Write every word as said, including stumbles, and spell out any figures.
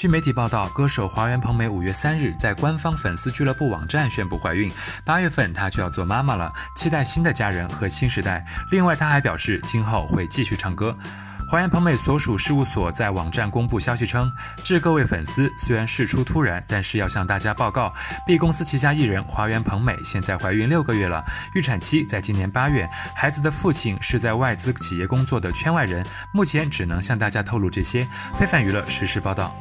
据媒体报道，歌手华原朋美五月三日在官方粉丝俱乐部网站宣布怀孕，八月份她就要做妈妈了，期待新的家人和新时代。另外，她还表示今后会继续唱歌。华原朋美所属事务所在网站公布消息称，致各位粉丝，虽然事出突然，但是要向大家报告 ，B 公司旗下艺人华原朋美现在怀孕六个月了，预产期在今年八月。孩子的父亲是在外资企业工作的圈外人，目前只能向大家透露这些。非凡娱乐实时报道。